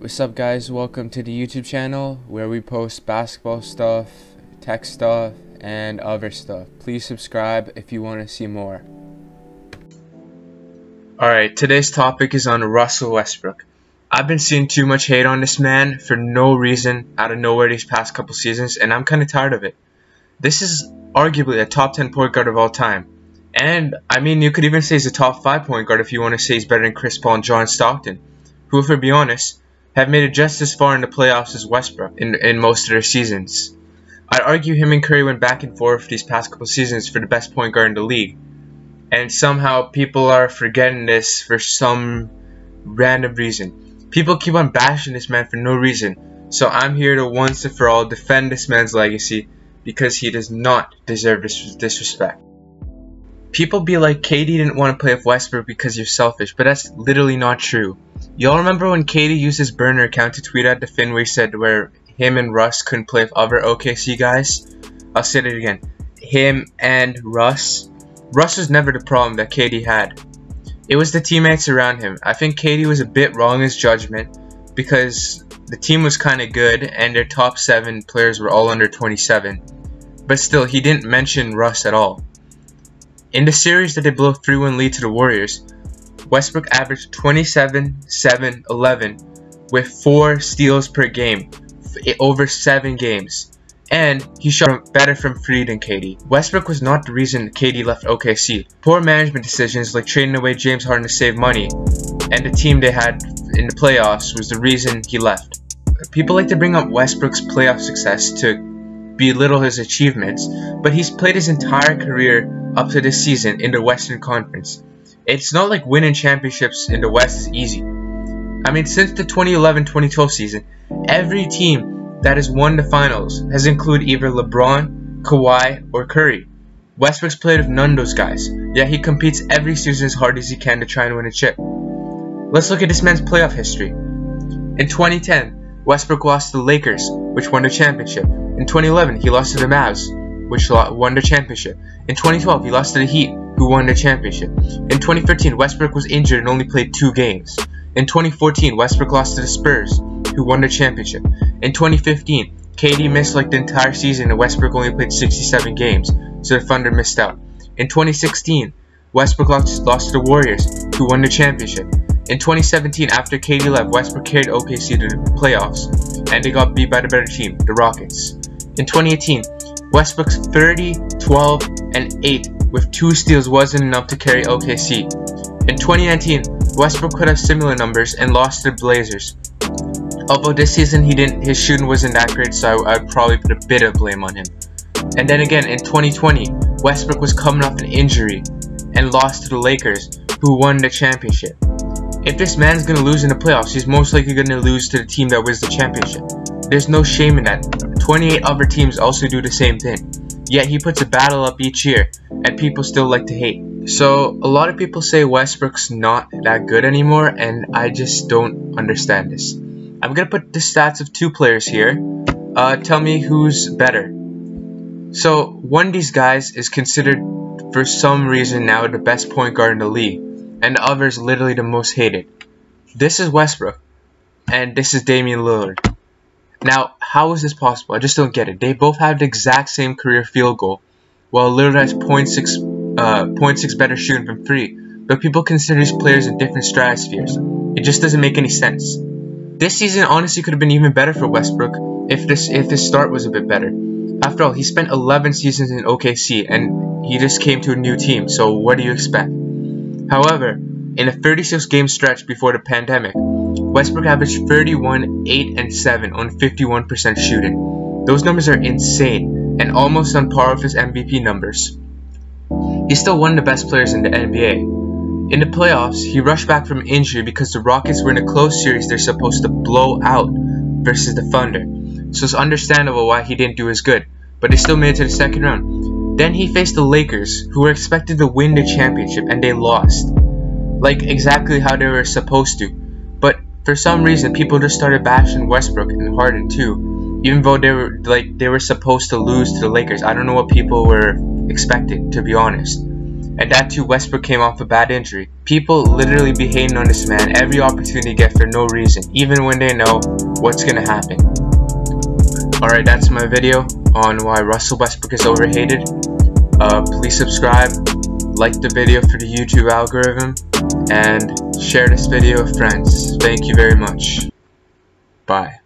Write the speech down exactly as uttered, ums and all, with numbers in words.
What's up, guys? Welcome to the YouTube channel where we post basketball stuff, tech stuff, and other stuff. Please subscribe if you want to see more. Alright, today's topic is on Russell Westbrook. I've been seeing too much hate on this man for no reason out of nowhere these past couple seasons, and I'm kind of tired of it. This is arguably a top ten point guard of all time. And, I mean, you could even say he's a top five point guard if you want to say he's better than Chris Paul and John Stockton, who, if we're being honest, have made it just as far in the playoffs as Westbrook in, in most of their seasons. I'd argue him and Curry went back and forth these past couple seasons for the best point guard in the league. And somehow people are forgetting this for some random reason. People keep on bashing this man for no reason. So I'm here to once and for all defend this man's legacy because he does not deserve this disrespect. People be like, K D didn't want to play with Westbrook because you're selfish, but that's literally not true. Y'all remember when K D used his burner account to tweet at the fin where he said where him and Russ couldn't play with other O K C guys? I'll say it again. Him and Russ. Russ was never the problem that K D had. It was the teammates around him. I think K D was a bit wrong in his judgment because the team was kind of good and their top seven players were all under twenty-seven. But still, he didn't mention Russ at all. In the series that they blew a three one lead to the Warriors, Westbrook averaged twenty-seven, seven, eleven with four steals per game over seven games. And he shot better from three than K D. Westbrook was not the reason K D left O K C. Poor management decisions like trading away James Harden to save money and the team they had in the playoffs was the reason he left. People like to bring up Westbrook's playoff success to belittle his achievements, but he's played his entire career up to this season in the Western Conference. It's not like winning championships in the West is easy. I mean, since the twenty eleven twenty twelve season, every team that has won the finals has included either LeBron, Kawhi, or Curry. Westbrook's played with none of those guys, yet he competes every season as hard as he can to try and win a chip. Let's look at this man's playoff history. In twenty ten, Westbrook lost to the Lakers, which won the championship. In twenty eleven, he lost to the Mavs, which won the championship. In twenty twelve, he lost to the Heat, who won the championship. In twenty thirteen, Westbrook was injured and only played two games. In twenty fourteen, Westbrook lost to the Spurs, who won the championship. In twenty fifteen, K D missed like the entire season and Westbrook only played sixty-seven games, so the Thunder missed out. In twenty sixteen, Westbrook lost, lost to the Warriors, who won the championship. In twenty seventeen, after K D left, Westbrook carried O K C to the playoffs, and they got beat by the better team, the Rockets. In twenty eighteen, Westbrook's thirty, twelve, and eight with two steals wasn't enough to carry O K C. In twenty nineteen, Westbrook could have similar numbers and lost to the Blazers. Although this season he didn't, his shooting wasn't that great, so I would probably put a bit of blame on him. And then again, in twenty twenty, Westbrook was coming off an injury and lost to the Lakers, who won the championship. If this man's going to lose in the playoffs, he's most likely going to lose to the team that wins the championship. There's no shame in that. twenty-eight other teams also do the same thing. Yet he puts a battle up each year, and people still like to hate. So, a lot of people say Westbrook's not that good anymore, and I just don't understand this. I'm going to put the stats of two players here. Uh, tell me who's better. So, one of these guys is considered, for some reason now, the best point guard in the league. And the other is literally the most hated. This is Westbrook. And this is Damian Lillard. Now, how is this possible? I just don't get it. They both have the exact same career field goal. While Lillard has zero point six, uh, zero point six better shooting from three. But people consider these players in different stratospheres. It just doesn't make any sense. This season honestly could have been even better for Westbrook if this if his start was a bit better. After all, he spent eleven seasons in O K C and he just came to a new team, so what do you expect? However, in a thirty-six game stretch before the pandemic, Westbrook averaged thirty-one, eight, and seven on fifty-one percent shooting. Those numbers are insane and almost on par with his M V P numbers. He's still one of the best players in the N B A. In the playoffs, he rushed back from injury because the Rockets were in a close series they're supposed to blow out versus the Thunder, so it's understandable why he didn't do as good, but they still made it to the second round. Then he faced the Lakers, who were expected to win the championship, and they lost. Like, exactly how they were supposed to, but for some reason, people just started bashing Westbrook and Harden too, even though they were, like, they were supposed to lose to the Lakers. I don't know what people were expecting, to be honest. And that too, Westbrook came off a bad injury. People literally be hating on this man every opportunity he gets for no reason, even when they know what's gonna happen. Alright, that's my video on why Russell Westbrook is overrated. Uh, please subscribe, like the video for the YouTube algorithm, and share this video with friends. Thank you very much. Bye.